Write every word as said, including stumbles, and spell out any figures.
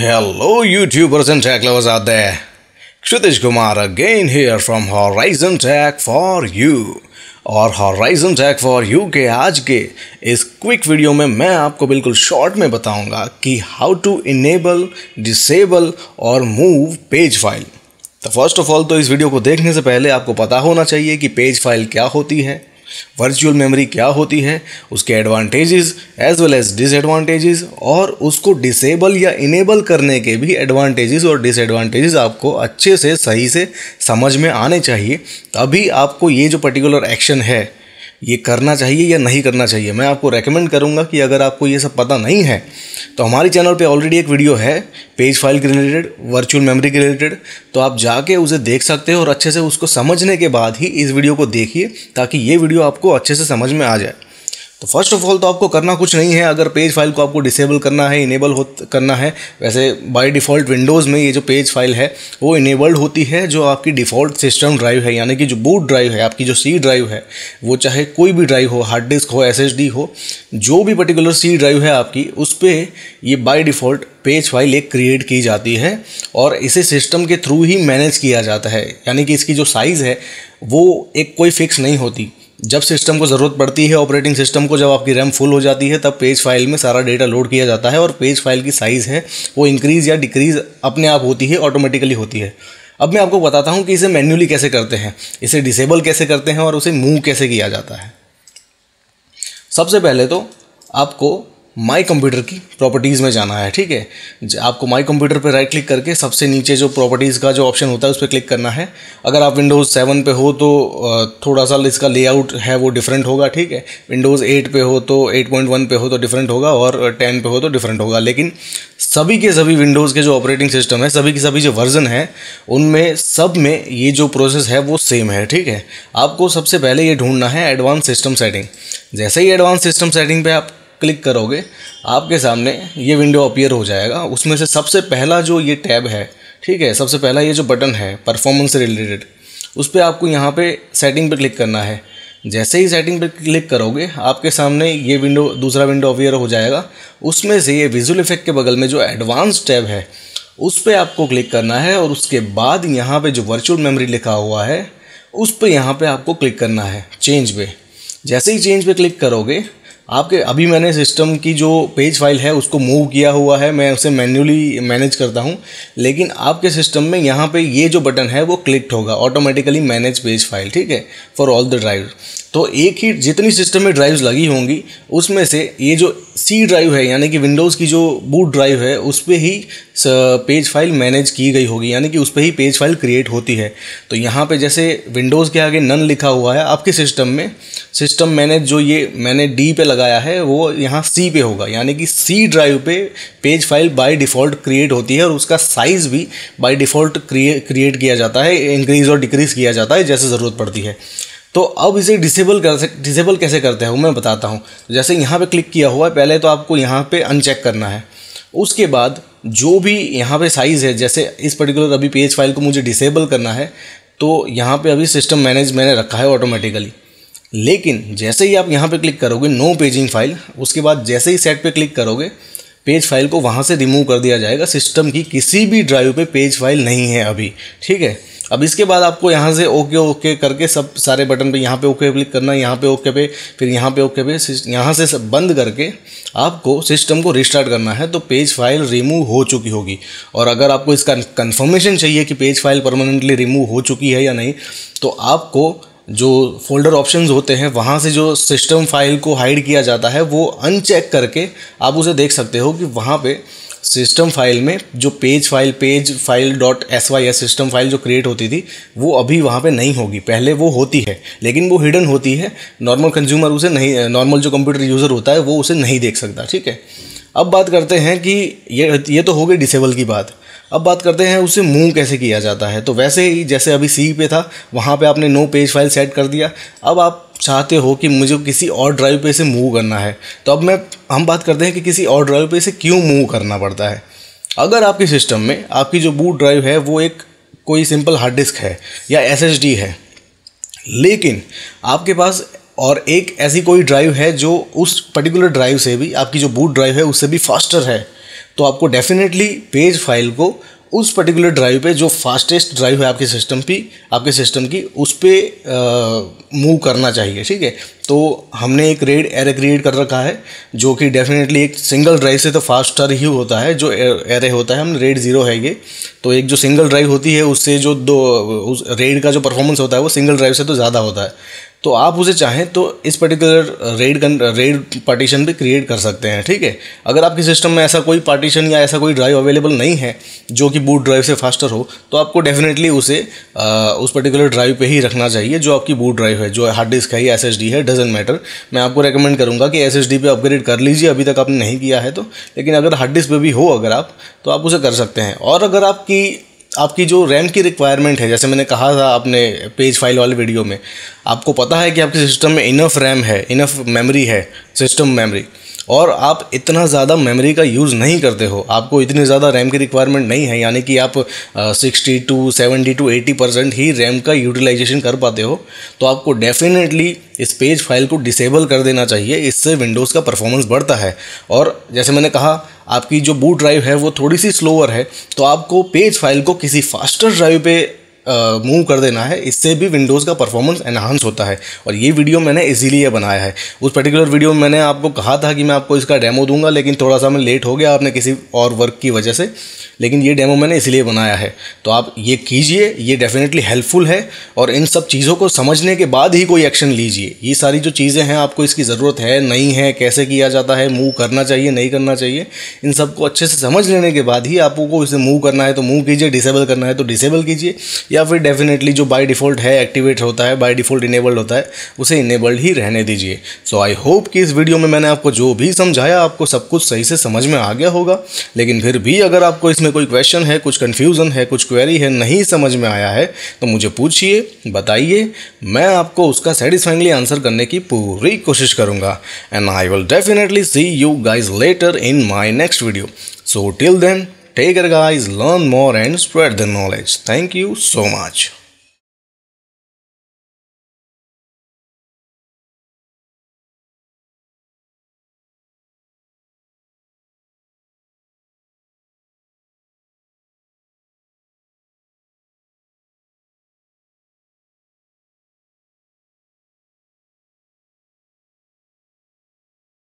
Hello YouTubers and tech lovers out there, Kshitij Kumar again here from Horizon Tech for You और Horizon Tech for You के आज के इस quick video में मैं आपको बिल्कुल शॉर्ट में बताऊंगा कि how to enable, disable और move page file। तो फर्स्ट ऑफ ऑल तो इस वीडियो को देखने से पहले आपको पता होना चाहिए कि पेज फाइल क्या होती है, वर्चुअल मेमोरी क्या होती है, उसके advantages as well as disadvantages और उसको डिसेबल या इनेबल करने के भी एडवांटेजेस और डिसएडवांटेजेस आपको अच्छे से सही से समझ में आने चाहिए, तभी आपको ये जो पर्टिकुलर एक्शन है ये करना चाहिए या नहीं करना चाहिए। मैं आपको रेकमेंड करूंगा कि अगर आपको ये सब पता नहीं है तो हमारे चैनल पे ऑलरेडी एक वीडियो है पेज फाइल के रिलेटेड, वर्चुअल मेमोरी के रिलेटेड, तो आप जाके उसे देख सकते हो और अच्छे से उसको समझने के बाद ही इस वीडियो को देखिए ताकि ये वीडियो आपको अच्छे से समझ में आ जाए। तो फर्स्ट ऑफ ऑल तो आपको करना कुछ नहीं है। अगर पेज फाइल को आपको डिसेबल करना है, इनेबल हो करना है, वैसे बाय डिफ़ॉल्ट विंडोज़ में ये जो पेज फाइल है वो इनेबल्ड होती है जो आपकी डिफ़ॉल्ट सिस्टम ड्राइव है, यानी कि जो बूट ड्राइव है, आपकी जो सी ड्राइव है, वो चाहे कोई भी ड्राइव हो, हार्ड डिस्क हो, एस एस डी हो, जो भी पर्टिकुलर सी ड्राइव है आपकी, उस पर ये बाय डिफ़ॉल्ट पेज फाइल एक क्रिएट की जाती है और इसे सिस्टम के थ्रू ही मैनेज किया जाता है, यानी कि इसकी जो साइज़ है वो एक कोई फिक्स नहीं होती। जब सिस्टम को ज़रूरत पड़ती है, ऑपरेटिंग सिस्टम को, जब आपकी रैम फुल हो जाती है तब पेज फाइल में सारा डेटा लोड किया जाता है और पेज फाइल की साइज़ है वो इंक्रीज़ या डिक्रीज़ अपने आप होती है, ऑटोमेटिकली होती है। अब मैं आपको बताता हूँ कि इसे मैन्युअली कैसे करते हैं, इसे डिसेबल कैसे करते हैं और उसे मूव कैसे किया जाता है। सबसे पहले तो आपको माई कंप्यूटर की प्रॉपर्टीज़ में जाना है, ठीक है। आपको माई कंप्यूटर पर राइट क्लिक करके सबसे नीचे जो प्रॉपर्टीज़ का जो ऑप्शन होता है उस पर क्लिक करना है। अगर आप विंडोज़ सेवन पे हो तो थोड़ा सा इसका लेआउट है वो डिफरेंट होगा, ठीक है। विंडोज़ एट पे हो तो एट पॉइंट वन पे हो तो डिफरेंट होगा और टेन पे हो तो डिफरेंट होगा, लेकिन सभी के सभी विंडोज़ के जो ऑपरेटिंग सिस्टम है, सभी के सभी जो वर्जन है, उनमें सब में ये जो प्रोसेस है वो सेम है, ठीक है। आपको सबसे पहले ये ढूंढना है एडवांस सिस्टम सेटिंग। जैसे ही एडवांस सिस्टम सेटिंग पर आप क्लिक करोगे आपके सामने ये विंडो अपीयर हो जाएगा। उसमें से सबसे पहला जो ये टैब है, ठीक है, सबसे पहला ये जो बटन है परफॉर्मेंस से रिलेटेड, उस पर आपको यहाँ पे सेटिंग पे क्लिक करना है। जैसे ही सेटिंग पे क्लिक करोगे आपके सामने ये विंडो, दूसरा विंडो अपीयर हो जाएगा। उसमें से ये विजुअल इफेक्ट के बगल में जो एडवांस टैब है उस पर आपको क्लिक करना है और उसके बाद यहाँ पर जो वर्चुअल मेमोरी लिखा हुआ है उस पर यहाँ पर आपको क्लिक करना है, चेंज पे। जैसे ही चेंज पे क्लिक करोगे आपके, अभी मैंने सिस्टम की जो पेज फाइल है उसको मूव किया हुआ है, मैं उसे मैन्युअली मैनेज करता हूं, लेकिन आपके सिस्टम में यहाँ पे ये जो बटन है वो क्लिक्ड होगा, ऑटोमेटिकली मैनेज पेज फाइल, ठीक है, फॉर ऑल द ड्राइव। तो एक ही जितनी सिस्टम में ड्राइव्स लगी होंगी उसमें से ये जो सी ड्राइव है, यानी कि विंडोज़ की जो बूट ड्राइव है, उस पर ही पेज फाइल मैनेज की गई होगी, यानी कि उस पर ही पेज फाइल क्रिएट होती है। तो यहाँ पे जैसे विंडोज़ के आगे नन लिखा हुआ है, आपके सिस्टम में सिस्टम मैनेज जो ये मैंने डी पे लगाया है वो यहाँ सी पे होगा, यानी कि सी ड्राइव पे page file by default create होती है और उसका साइज़ भी बाय डिफ़ॉल्ट क्रिएट किया जाता है, इंक्रीज़ और डिक्रीज़ किया जाता है जैसे ज़रूरत पड़ती है। तो अब इसे डिसेबल कर डिसेबल कैसे करते हैं वो मैं बताता हूँ। जैसे यहाँ पे क्लिक किया हुआ है, पहले तो आपको यहाँ पे अनचेक करना है, उसके बाद जो भी यहाँ पे साइज़ है, जैसे इस पर्टिकुलर अभी पेज फाइल को मुझे डिसेबल करना है तो यहाँ पे अभी सिस्टम मैनेज मैंने रखा है ऑटोमेटिकली, लेकिन जैसे ही आप यहाँ पर क्लिक करोगे नो पेजिंग फाइल, उसके बाद जैसे ही सेट पर क्लिक करोगे पेज फाइल को वहाँ से रिमूव कर दिया जाएगा। सिस्टम की किसी भी ड्राइव पे पेज फाइल नहीं है अभी, ठीक है। अब इसके बाद आपको यहाँ से ओके ओके करके सब सारे बटन पे, यहाँ पे ओके क्लिक करना, यहाँ पे ओके पे, फिर यहाँ पे ओके पे, यहाँ से सब बंद करके आपको सिस्टम को रिस्टार्ट करना है, तो पेज फाइल रिमूव हो चुकी होगी। और अगर आपको इसका कन्फर्मेशन चाहिए कि पेज फाइल परमानेंटली रिमूव हो चुकी है या नहीं, तो आपको जो फोल्डर ऑप्शंस होते हैं वहाँ से जो सिस्टम फाइल को हाइड किया जाता है वो अनचेक करके आप उसे देख सकते हो कि वहाँ पे सिस्टम फाइल में जो page file page file dot S Y S system file जो क्रिएट होती थी वो अभी वहाँ पे नहीं होगी। पहले वो होती है लेकिन वो हिडन होती है, नॉर्मल कंज्यूमर उसे नहीं, नॉर्मल जो कंप्यूटर यूज़र होता है वो उसे नहीं देख सकता, ठीक है। अब बात करते हैं कि ये ये तो हो गई डिसेबल की बात। अब बात करते हैं उसे मूव कैसे किया जाता है। तो वैसे ही जैसे अभी सी पे था वहाँ पे आपने नो पेज फाइल सेट कर दिया, अब आप चाहते हो कि मुझे किसी और ड्राइव पे इसे मूव करना है। तो अब मैं हम बात करते हैं कि किसी और ड्राइव पे इसे क्यों मूव करना पड़ता है। अगर आपके सिस्टम में आपकी जो बूट ड्राइव है वो एक कोई सिंपल हार्ड डिस्क है या एस एस डी है, लेकिन आपके पास और एक ऐसी कोई ड्राइव है जो उस पर्टिकुलर ड्राइव से भी, आपकी जो बूट ड्राइव है उससे भी फास्टर है, तो आपको डेफिनेटली पेज फाइल को उस पर्टिकुलर ड्राइव पे, जो फास्टेस्ट ड्राइव है आपके सिस्टम पे, आपके सिस्टम की, उस पे मूव करना चाहिए। ठीक है, तो हमने एक रेड एरे क्रिएट कर रखा है जो कि डेफिनेटली एक सिंगल ड्राइव से तो फास्टर ही होता है। जो एरे होता है, हम रेड ज़ीरो है ये, तो एक जो सिंगल ड्राइव होती है उससे जो दो उस रेड का जो परफॉर्मेंस होता है वो सिंगल ड्राइव से तो ज़्यादा होता है। तो आप उसे चाहें तो इस पर्टिकुलर रेड रेड पार्टीशन भी क्रिएट कर सकते हैं। ठीक है, अगर आपके सिस्टम में ऐसा कोई पार्टीशन या ऐसा कोई ड्राइव अवेलेबल नहीं है जो कि बूट ड्राइव से फास्टर हो, तो आपको डेफिनेटली उसे आ, उस पर्टिकुलर ड्राइव पे ही रखना चाहिए जो आपकी बूट ड्राइव है, जो हार्ड डिस्क है या एस एस डी है, डजेंट मैटर। मैं आपको रेकमेंड करूँगा कि एस एस डी पे अपग्रेड कर लीजिए, अभी तक आपने नहीं किया है तो। लेकिन अगर हार्ड डिस्क पर भी हो अगर आप, तो आप उसे कर सकते हैं। और अगर आपकी आपकी जो रैम की रिक्वायरमेंट है, जैसे मैंने कहा था अपने पेज फाइल वाले वीडियो में, आपको पता है कि आपके सिस्टम में इनफ रैम है, इनफ मेमोरी है, सिस्टम मेमोरी, और आप इतना ज़्यादा मेमोरी का यूज़ नहीं करते हो, आपको इतनी ज़्यादा रैम की रिक्वायरमेंट नहीं है, यानी कि आप sixty to seventy to eighty percent ही रैम का यूटिलाइजेशन कर पाते हो, तो आपको डेफिनेटली इस पेज फाइल को डिसेबल कर देना चाहिए। इससे विंडोज़ का परफॉर्मेंस बढ़ता है। और जैसे मैंने कहा, आपकी जो बूट ड्राइव है वो थोड़ी सी स्लोअर है, तो आपको पेज फाइल को किसी फास्टर ड्राइव पे मूव कर देना है, इससे भी विंडोज़ का परफॉर्मेंस एनहांस होता है। और ये वीडियो मैंने इसीलिए बनाया है, उस पर्टिकुलर वीडियो में मैंने आपको कहा था कि मैं आपको इसका डेमो दूंगा, लेकिन थोड़ा सा मैं लेट हो गया आपने किसी और वर्क की वजह से, लेकिन ये डेमो मैंने इसलिए बनाया है। तो आप ये कीजिए, ये डेफिनेटली हेल्पफुल है, और इन सब चीज़ों को समझने के बाद ही कोई एक्शन लीजिए। ये सारी जो चीज़ें हैं, आपको इसकी ज़रूरत है नहीं है, कैसे किया जाता है, मूव करना चाहिए नहीं करना चाहिए, इन सबको अच्छे से समझ लेने के बाद ही आपको इसे मूव करना है तो मूव कीजिए, डिसेबल करना है तो डिसेबल कीजिए, या फिर डेफिनेटली जो बाय डिफ़ॉल्ट है, एक्टिवेट होता है, बाय डिफ़ॉल्ट इनेबल्ड होता है, उसे इनेबल्ड ही रहने दीजिए। सो आई होप कि इस वीडियो में मैंने आपको जो भी समझाया, आपको सब कुछ सही से समझ में आ गया होगा। लेकिन फिर भी अगर आपको इसमें कोई क्वेश्चन है, कुछ कन्फ्यूज़न है, कुछ क्वेरी है, नहीं समझ में आया है, तो मुझे पूछिए, बताइए, मैं आपको उसका सेटिस्फाइंगली आंसर करने की पूरी कोशिश करूँगा। And I will definitely see you guys later in my next video. So till then, take care guys, learn more and spread the knowledge. Thank you so much.